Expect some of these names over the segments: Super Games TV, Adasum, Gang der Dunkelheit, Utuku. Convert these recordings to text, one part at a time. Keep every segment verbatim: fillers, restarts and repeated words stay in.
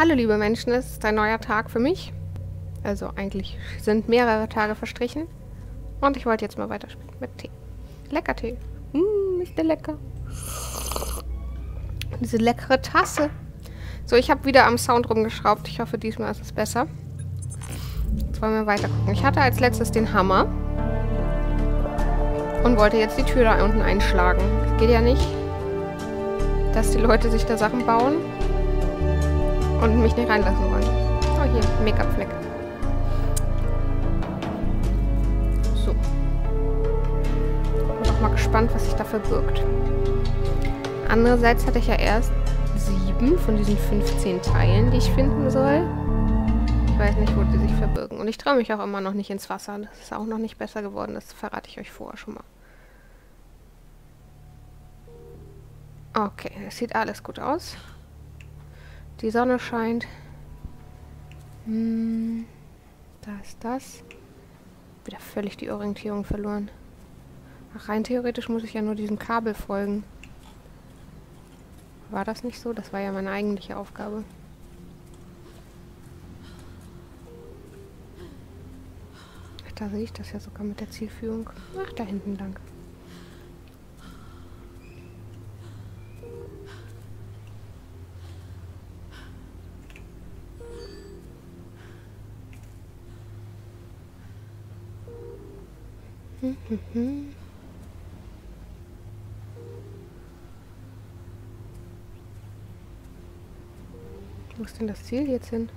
Hallo liebe Menschen, es ist ein neuer Tag für mich. Also eigentlich sind mehrere Tage verstrichen. Und ich wollte jetzt mal weiterspielen mit Tee. Lecker Tee. Mh, ist der lecker. Diese leckere Tasse. So, ich habe wieder am Sound rumgeschraubt. Ich hoffe, diesmal ist es besser. Jetzt wollen wir weiter gucken. Ich hatte als letztes den Hammer. Und wollte jetzt die Tür da unten einschlagen. Das geht ja nicht, dass die Leute sich da Sachen bauen. Und mich nicht reinlassen wollen. Oh, hier, Make-up-Fleck. So. Bin auch mal gespannt, was sich dafür birgt. Andererseits hatte ich ja erst sieben von diesen fünfzehn Teilen, die ich finden soll. Ich weiß nicht, wo die sich verbirgen. Und ich traue mich auch immer noch nicht ins Wasser. Das ist auch noch nicht besser geworden. Das verrate ich euch vorher schon mal. Okay, das sieht alles gut aus. Die Sonne scheint. Hm, da ist das. Wieder völlig die Orientierung verloren. Ach, rein theoretisch muss ich ja nur diesem Kabel folgen. War das nicht so? Das war ja meine eigentliche Aufgabe. Ach, da sehe ich das ja sogar mit der Zielführung. Ach, da hinten lang. Mhm. Wo ist denn das Ziel jetzt hin?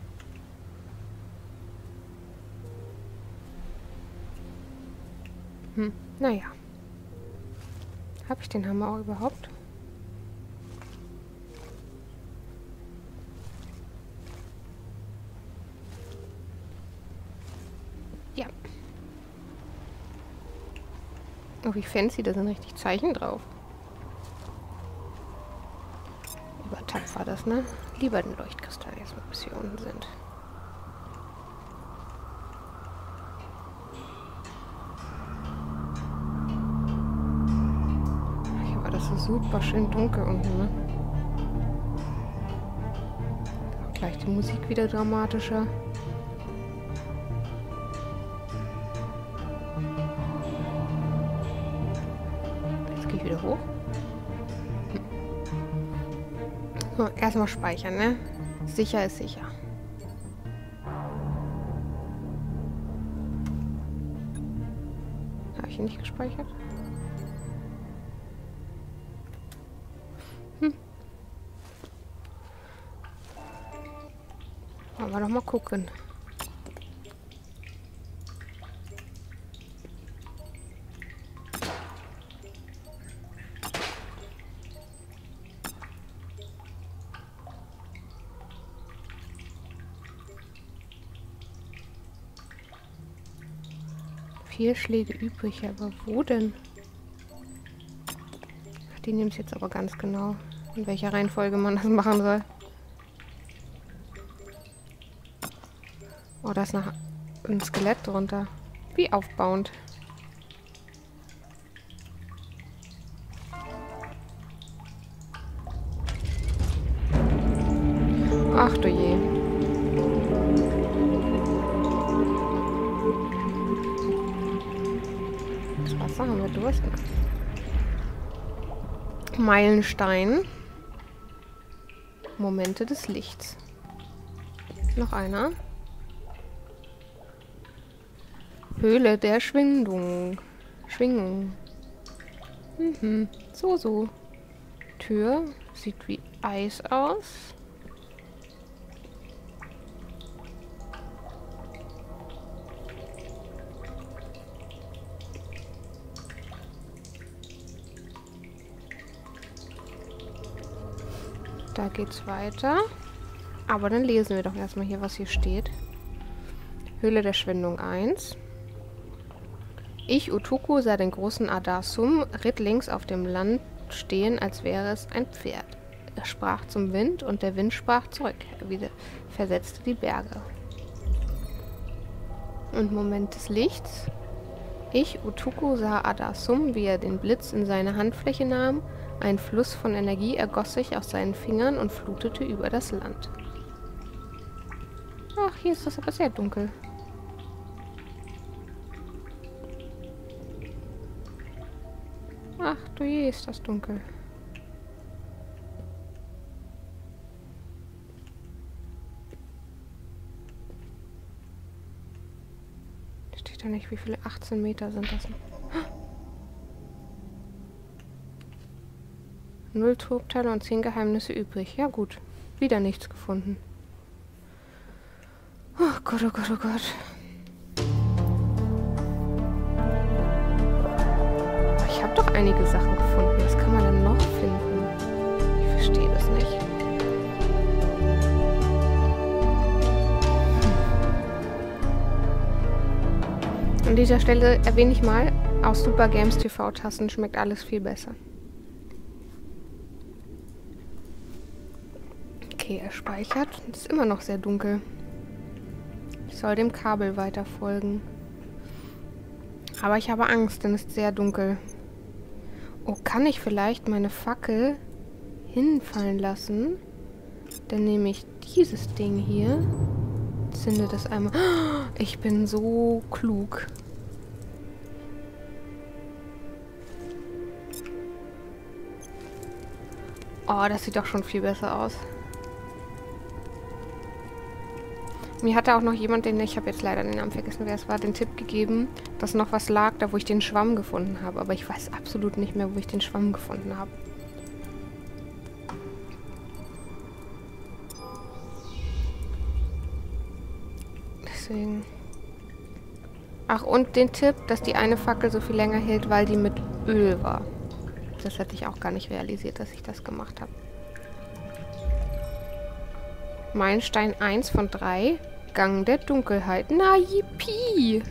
Hm, naja. Hab ich den Hammer auch überhaupt? Oh, wie fancy, da sind richtig Zeichen drauf. Übertappt war das, ne? Lieber den Leuchtkristall jetzt mal, bis wir unten sind. Ach, aber das ist super schön dunkel unten, ne? Auch gleich die Musik wieder dramatischer. Hoch. So, erstmal speichern, ne? Sicher ist sicher. Habe ich ihn nicht gespeichert? Hm. Wollen wir noch mal gucken. Vier Schläge übrig, aber wo denn? Ach, die nehmen es jetzt aber ganz genau, in welcher Reihenfolge man das machen soll. Oh, da ist noch ein Skelett drunter. Wie aufbauend. Ach du je. Haben wir Durst. Meilenstein. Momente des Lichts. Noch einer. Höhle der Schwingung. Schwingung. Mhm. So, so. Tür. Sieht wie Eis aus. Da geht's weiter. Aber dann lesen wir doch erstmal hier, was hier steht. Höhle der Schwindung eins. Ich, Utuku, sah den großen Adasum rittlings auf dem Land stehen, als wäre es ein Pferd. Er sprach zum Wind und der Wind sprach zurück. Er wieder versetzte die Berge. Und Moment des Lichts. Ich, Utuku, sah Adasum, wie er den Blitz in seine Handfläche nahm. Ein Fluss von Energie ergoss sich aus seinen Fingern und flutete über das Land. Ach, hier ist das aber sehr dunkel. Ach du je, ist das dunkel. Steht da nicht, wie viele achtzehn Meter sind das? Null Trubteile und zehn Geheimnisse übrig. Ja gut, wieder nichts gefunden. Oh Gott, oh Gott, oh Gott. Ich habe doch einige Sachen gefunden. Was kann man denn noch finden? Ich verstehe das nicht. Hm. An dieser Stelle erwähne ich mal, aus Super Games T V Tassen schmeckt alles viel besser. Okay, er speichert. Es ist immer noch sehr dunkel. Ich soll dem Kabel weiter folgen. Aber ich habe Angst, denn es ist sehr dunkel. Oh, kann ich vielleicht meine Fackel hinfallen lassen? Dann nehme ich dieses Ding hier, zünde das einmal. Oh, ich bin so klug. Oh, das sieht doch schon viel besser aus. Mir hatte auch noch jemand, den ich habe jetzt leider den Namen vergessen, wer es war, den Tipp gegeben, dass noch was lag, da wo ich den Schwamm gefunden habe. Aber ich weiß absolut nicht mehr, wo ich den Schwamm gefunden habe. Deswegen. Ach, und den Tipp, dass die eine Fackel so viel länger hält, weil die mit Öl war. Das hätte ich auch gar nicht realisiert, dass ich das gemacht habe. Meilenstein eins von drei. Gang der Dunkelheit. Na, yippie!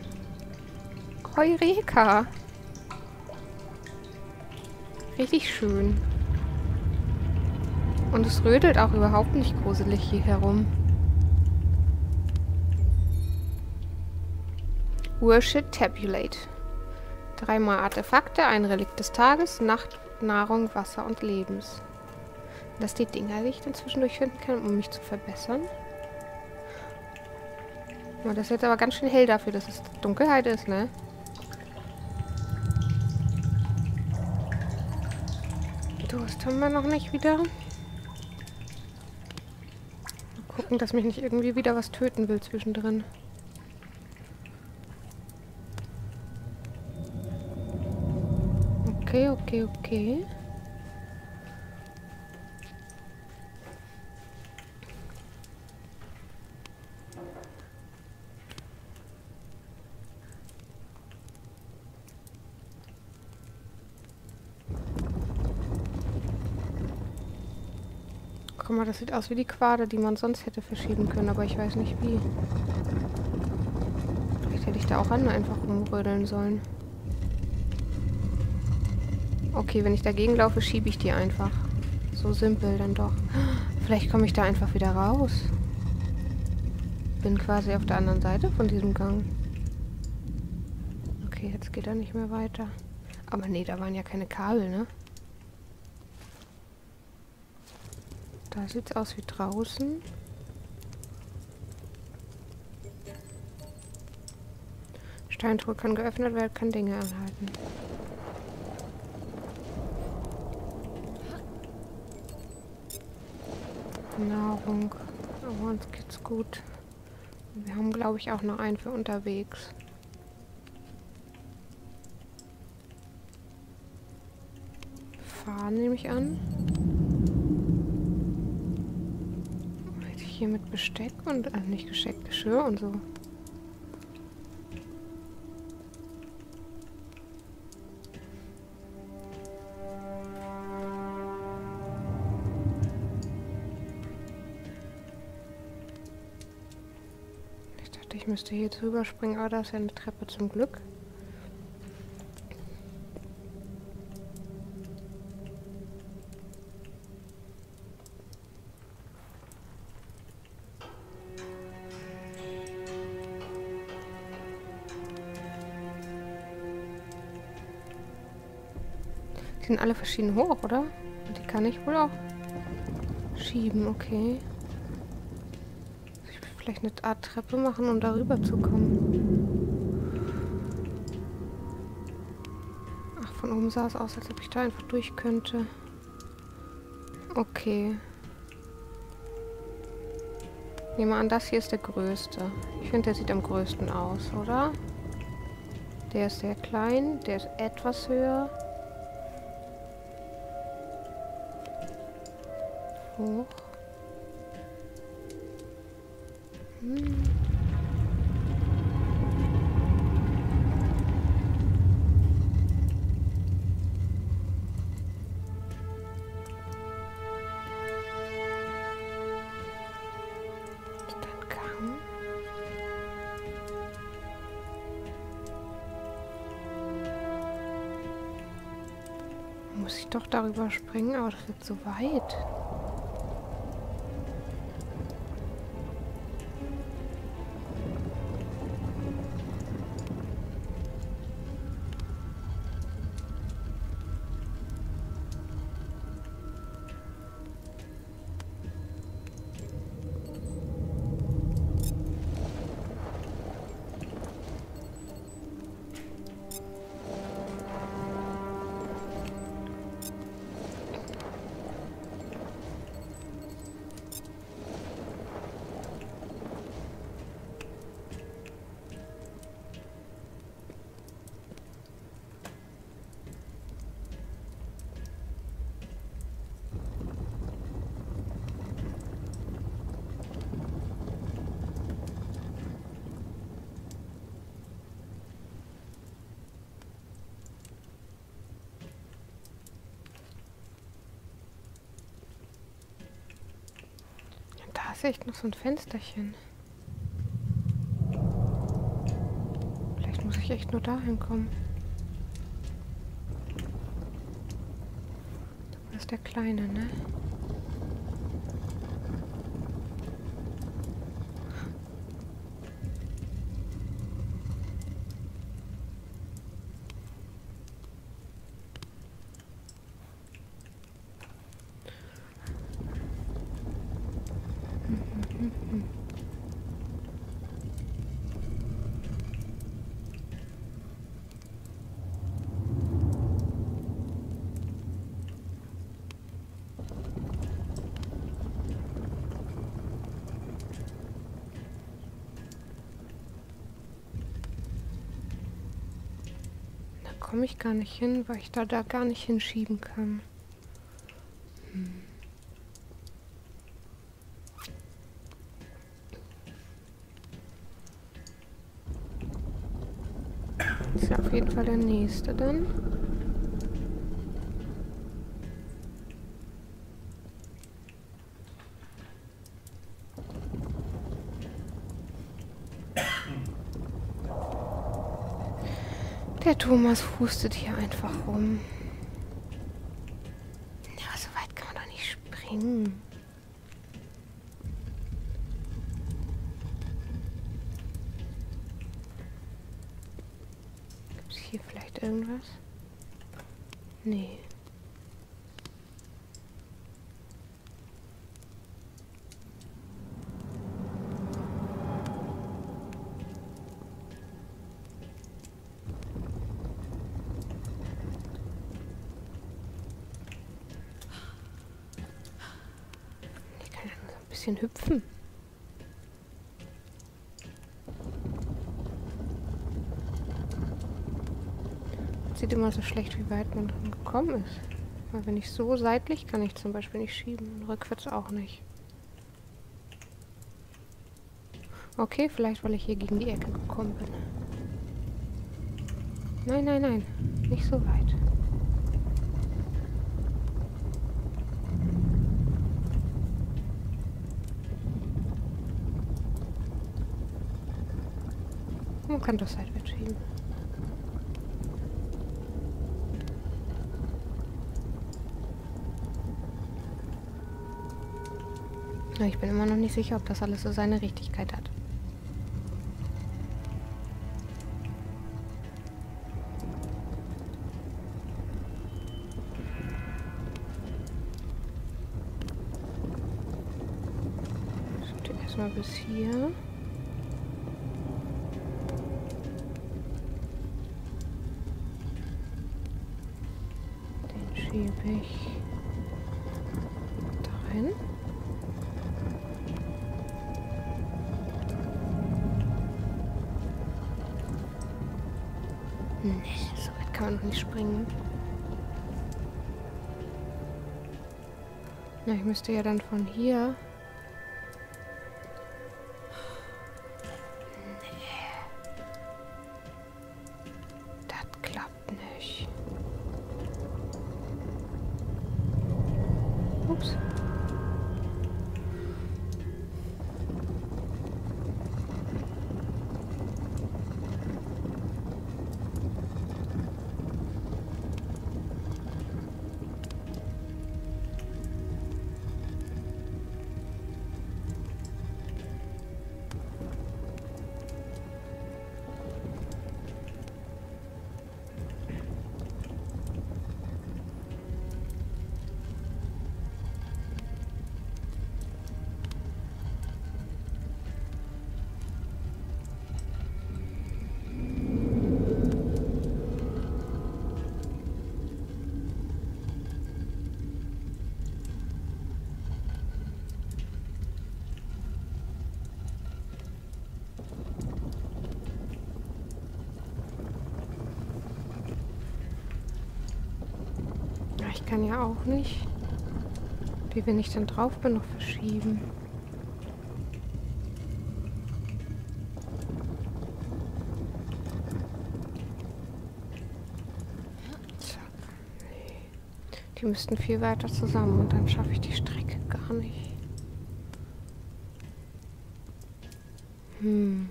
Heureka! Richtig schön. Und es rödelt auch überhaupt nicht gruselig hier herum. Worship Tabulate. Dreimal Artefakte, ein Relikt des Tages, Nacht, Nahrung, Wasser und Lebens. Dass die Dinger, die ich dann zwischendurch finden kann, um mich zu verbessern. Oh, das ist jetzt aber ganz schön hell dafür, dass es Dunkelheit ist, ne? Durst haben wir noch nicht wieder. Mal gucken, dass mich nicht irgendwie wieder was töten will zwischendrin. Okay, okay, okay. Guck mal, das sieht aus wie die Quader, die man sonst hätte verschieben können, aber ich weiß nicht wie. Vielleicht hätte ich da auch einfach rumrödeln sollen. Okay, wenn ich dagegen laufe, schiebe ich die einfach. So simpel dann doch. Vielleicht komme ich da einfach wieder raus. Bin quasi auf der anderen Seite von diesem Gang. Okay, jetzt geht er nicht mehr weiter. Aber nee, da waren ja keine Kabel, ne? Da sieht es aus wie draußen. Steintruhe kann geöffnet werden, kann Dinge anhalten. Nahrung. Aber uns geht's gut. Wir haben, glaube ich, auch noch einen für unterwegs. Fahren nehme ich an. Hier mit Besteck und, äh, nicht Besteck, Geschirr und so. Ich dachte, ich müsste hier drüber springen, aber da ist ja eine Treppe zum Glück. Die sind alle verschieden hoch, oder? Die kann ich wohl auch schieben, okay. Ich vielleicht eine Art Treppe machen, um darüber zu kommen. Ach, von oben sah es aus, als ob ich da einfach durch könnte. Okay. Ich nehme an, das hier ist der größte. Ich finde, der sieht am größten aus, oder? Der ist sehr klein, der ist etwas höher. Hoch. Hm. Muss ich doch darüber springen, aber das wird so weit. Da ist echt noch so ein Fensterchen. Vielleicht muss ich echt nur dahin kommen. Das ist der Kleine, ne? Komme ich gar nicht hin, weil ich da, da gar nicht hinschieben kann. Hm. Das ist ja auf jeden Fall der nächste dann. Der Thomas hustet hier einfach rum. Ja, so weit kann man doch nicht springen. Gibt es hier vielleicht irgendwas? Nee. Bisschen hüpfen. Sieht immer so schlecht, wie weit man dran gekommen ist. Weil wenn ich so seitlich kann ich zum Beispiel nicht schieben und rückwärts auch nicht. Okay, vielleicht weil ich hier gegen die Ecke gekommen bin. Nein, nein, nein. Nicht so weit. Man kann das halt wegschieben. Ich bin immer noch nicht sicher, ob das alles so seine Richtigkeit hat. Sollte erst mal bis hier. Den schiebe ich da rein. Nee, so weit kann man noch nicht springen. Na, ich müsste ja dann von hier... Ich kann ja auch nicht, wie wenn ich dann drauf bin, noch verschieben. Zack. Nee. Die müssten viel weiter zusammen und dann schaffe ich die Strecke gar nicht. Hm.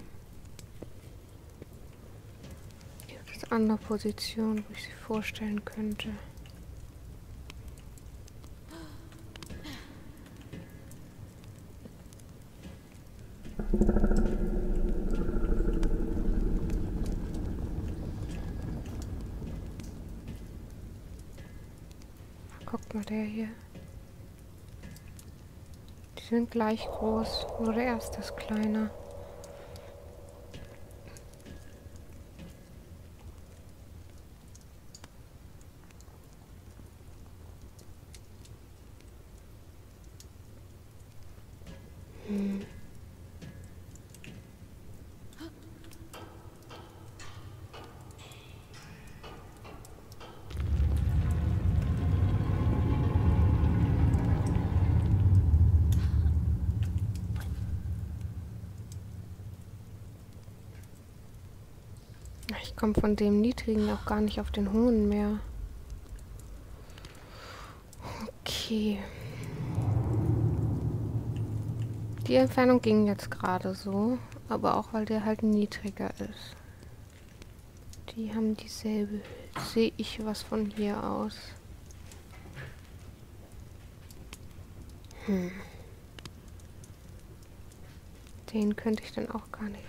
Hier gibt es andere Positionen, wo ich sie vorstellen könnte. Guckt mal, der hier. Die sind gleich groß, nur der erste ist kleiner. Hm. Ich komme von dem niedrigen auch gar nicht auf den hohen mehr. Okay. Die Entfernung ging jetzt gerade so, aber auch weil der halt niedriger ist. Die haben dieselbe. Sehe ich was von hier aus? Hm. Den könnte ich dann auch gar nicht.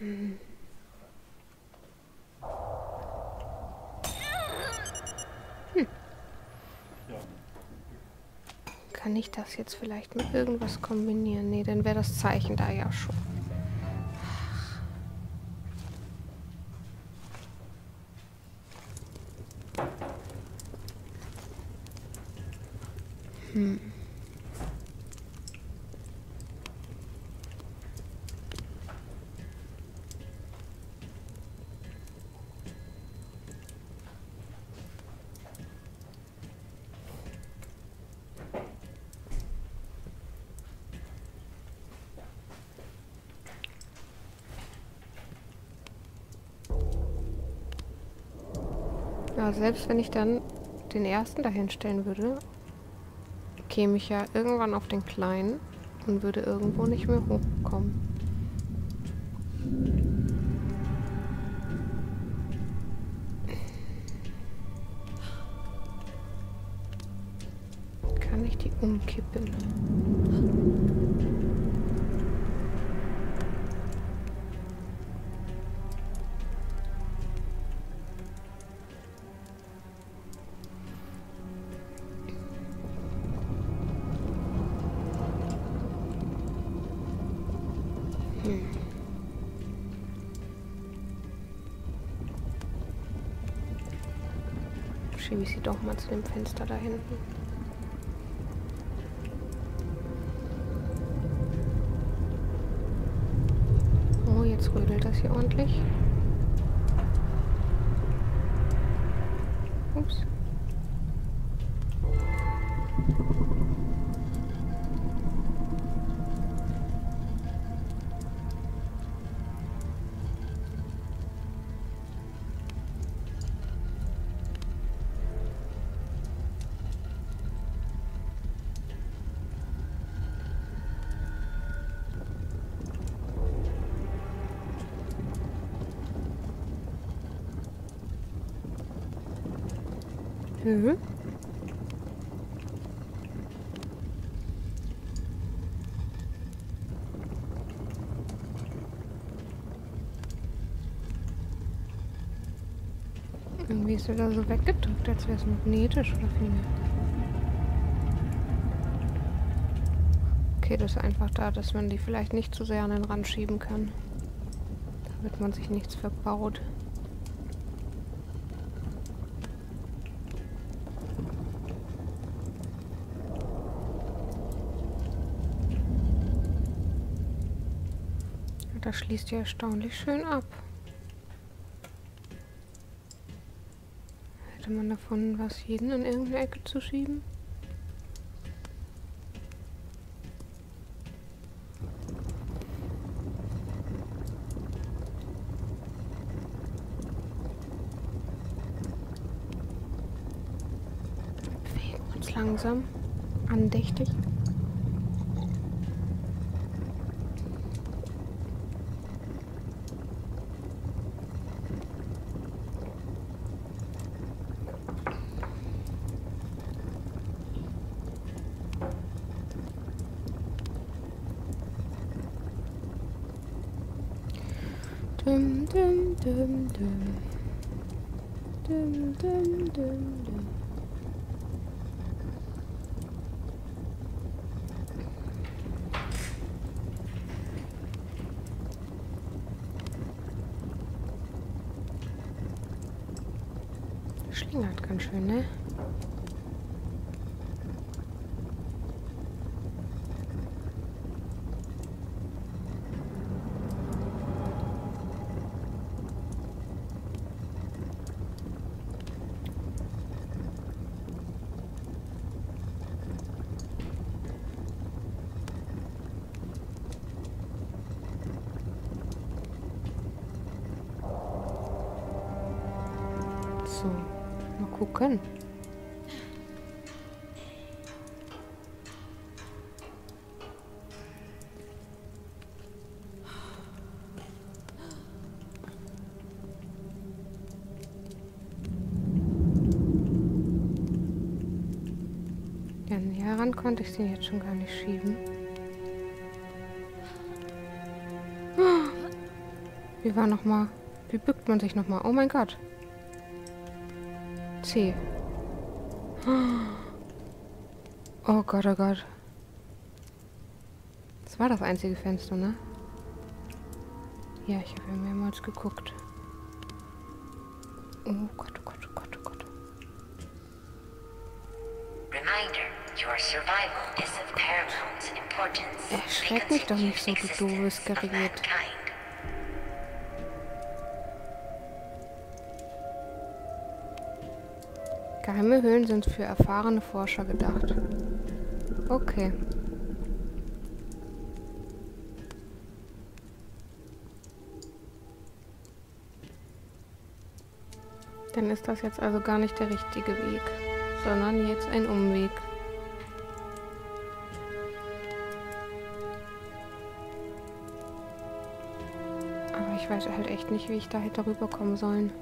Hm. Hm. Kann ich das jetzt vielleicht mit irgendwas kombinieren? Nee, dann wäre das Zeichen da ja schon. Hm. Ja, selbst wenn ich dann den ersten dahin stellen würde, käme ich ja irgendwann auf den kleinen und würde irgendwo nicht mehr hochkommen. Kann ich die umkippen? schiebe ich sie doch mal zu dem Fenster da hinten. Oh, jetzt rödelt das hier ordentlich. Ups. Mhm. Irgendwie ist er da so weggedrückt, als wäre es magnetisch oder vielmehr. Okay, das ist einfach da, dass man die vielleicht nicht zu sehr an den Rand schieben kann. Damit man sich nichts verbaut. Das schließt ja erstaunlich schön ab. Hätte man davon was, jeden in irgendeine Ecke zu schieben? Wir bewegen uns langsam, andächtig. Dum, dum, dum, dum. Dum, dum, dum, dum. Schlingert ganz schön, ne? So, mal gucken. Ja, näher ran konnte ich den jetzt schon gar nicht schieben. Wie war nochmal? Wie bückt man sich nochmal? Oh mein Gott. C. Oh Gott, oh Gott. Das war das einzige Fenster, ne? Ja, ich habe ja mehrmals geguckt. Oh Gott, oh Gott, oh Gott, oh Gott. Erschreck mich doch nicht so, du doofes Gerät. Geheime Höhlen sind für erfahrene Forscher gedacht. Okay. Dann ist das jetzt also gar nicht der richtige Weg, sondern jetzt ein Umweg. Aber ich weiß halt echt nicht, wie ich da hätte rüberkommen sollen.